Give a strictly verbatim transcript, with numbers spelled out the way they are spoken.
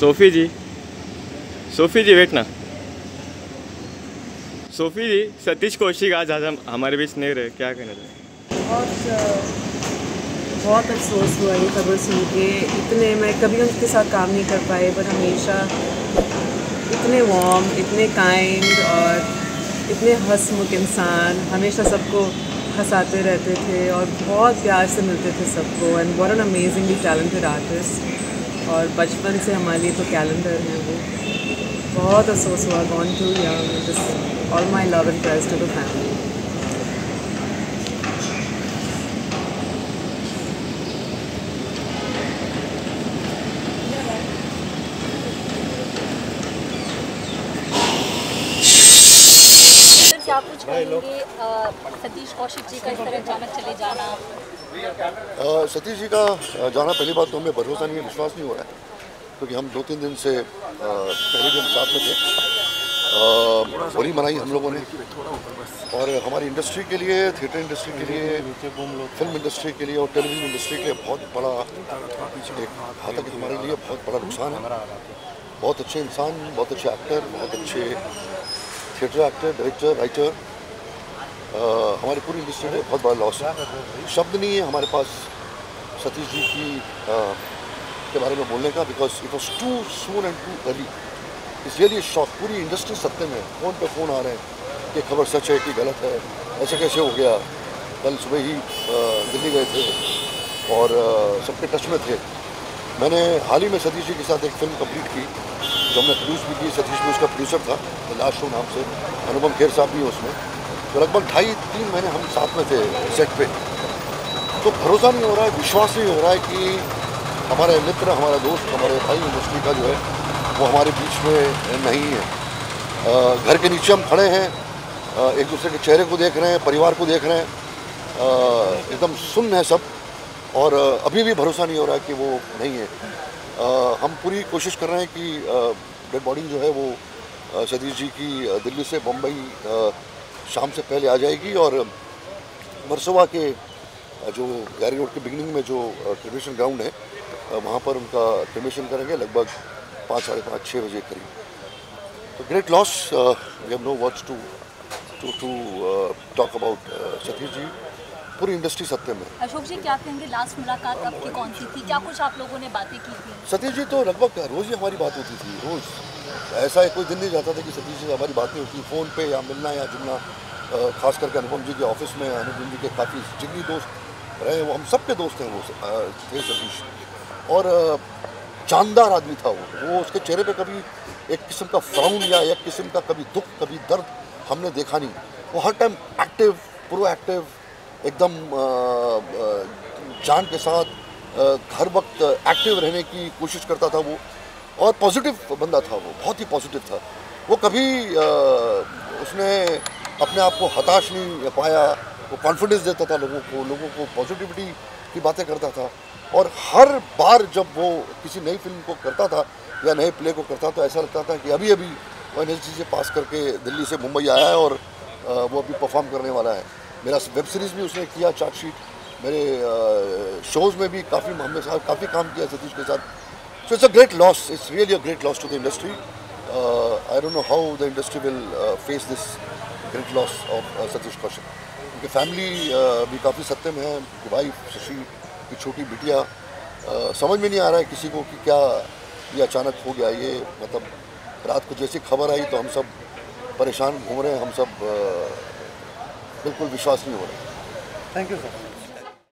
Sophie ji, Sophie ji wait ना, Sophie ji Satish Kaushik आज आज हम हमारे बीच नहीं रहे, क्या कहना चाहिए? बहुत बहुत अफसोस हुआ ये खबर सुन के। इतने मैं कभी उनके साथ काम नहीं कर पाए, पर हमेशा इतने वार्म, इतने काइंड और इतने हंसमुख इंसान, हमेशा सबको हंसाते रहते थे और बहुत प्यार से मिलते थे सबको। And what an amazingly talented artist, और बचपन से हमारे लिए तो कैलेंडर है वो। बहुत अफसोस हुआ, गॉन टू यार, all my love and prayers to the family. क्या कुछ कहेंगे सतीश कौशिक जी का इस तरह अचानक चले जाना? आ, सतीश जी का जाना, पहली बात तो हमें भरोसा नहीं है, विश्वास नहीं हो रहा है, क्योंकि हम दो तीन दिन से आ, पहले दिन साथ में थे, होली मनाई हम लोगों ने, और हमारी इंडस्ट्री के लिए, थिएटर इंडस्ट्री के लिए, फिल्म इंडस्ट्री के लिए और टेलीविज़न इंडस्ट्री के लिए बहुत बड़ा एक, हालांकि हमारे लिए बहुत बड़ा नुकसान है। बहुत अच्छे इंसान, बहुत अच्छे एक्टर, बहुत अच्छे थिएटर एक्टर, डायरेक्टर, राइटर, हमारी पूरी इंडस्ट्री में बहुत बड़ा लॉस है। शब्द नहीं है हमारे पास सतीश जी की आ, के बारे में बोलने का, because it was too soon and too early. Is really shock, पूरी इंडस्ट्री सत्य में फ़ोन पे फ़ोन आ रहे हैं कि खबर सच है कि गलत है, ऐसा कैसे हो गया। कल सुबह ही दिल्ली गए थे और सबके टच में थे। मैंने हाल ही में सतीश जी के साथ एक फिल्म कंप्लीट की जो हमने प्रोड्यूस भी की, सतीश जी उसका प्रोड्यूसर था, लास्ट शो नाम से, अनुपम खेर साहब भी उसमें। तो लगभग ढाई तीन महीने हम साथ में थे सेट पर। तो भरोसा नहीं हो रहा है, विश्वास नहीं हो रहा है कि हमारे मित्र, हमारा दोस्त, हमारे भाई इंडस्ट्री का जो है वो हमारे बीच में नहीं है। आ, घर के नीचे हम खड़े हैं, आ, एक दूसरे के चेहरे को देख रहे हैं, परिवार को देख रहे हैं, एकदम सुन्न है सब, और अभी भी भरोसा नहीं हो रहा है कि वो नहीं है। आ, हम पूरी कोशिश कर रहे हैं कि डेड बॉडी जो है वो सतीश जी की दिल्ली से बम्बई शाम से पहले आ जाएगी, और वर्सोवा के जो गैरी रोड के बिगनिंग में जो क्रिमेशन ग्राउंड है वहाँ पर उनका क्रिमेशन करेंगे लगभग पाँच साढ़े पाँच छः बजे करीब। तो great loss, we have no words to to to talk about Satish ji, पूरी इंडस्ट्री सत्य में। अशोक जी क्या कहेंगे, लास्ट मुलाकात आपकी कौन सी थी, क्या कुछ आप लोगों ने बातें की थी? सतीश जी तो लगभग रोज़ ही हमारी बात होती थी, रोज़, ऐसा कोई दिन नहीं जाता था कि सतीश जी से हमारी बातें होती, फ़ोन पर या मिलना या जुलना। ख़ास करके अनुपम जी के ऑफिस में, अनुपम जी के काफ़ी जितनी दोस्त रहे, वो हम सब के दोस्त हैं, वो थे सतीश, और जानदार आदमी था वो वो उसके चेहरे पे कभी एक किस्म का फ्राउन या एक किस्म का कभी दुख, कभी दर्द हमने देखा नहीं। वो हर टाइम एक्टिव, प्रोएक्टिव, एकदम जान के साथ हर वक्त एक्टिव रहने की कोशिश करता था वो, और पॉजिटिव बंदा था वो, बहुत ही पॉजिटिव था वो। कभी आ, उसने अपने आप को हताश नहीं पाया, वो कॉन्फिडेंस देता था लोगों को, लोगों को पॉजिटिविटी की बातें करता था, और हर बार जब वो किसी नई फिल्म को करता था या नए प्ले को करता तो ऐसा लगता था कि अभी अभी वो एन एच डी से पास करके दिल्ली से मुंबई आया है और वो अभी परफॉर्म करने वाला है। मेरा वेब सीरीज़ भी उसने किया, चार्जशीट, मेरे शोज़ में भी काफ़ी, हमने साहब काफ़ी काम किया सतीश के साथ। So it's a great loss, it's really a great loss to the industry. I don't know how the industry will face this great loss of Satish Kaushik. उनकी फैमिली भी काफ़ी सत्य में है, उनकी वाइफ शशि की छोटी बिटिया, समझ में नहीं आ रहा है किसी को कि क्या ये अचानक हो गया। ये मतलब रात को जैसी खबर आई तो हम सब परेशान घूम रहे हैं, हम सब बिल्कुल विश्वास नहीं हो रहा। Thank you sir.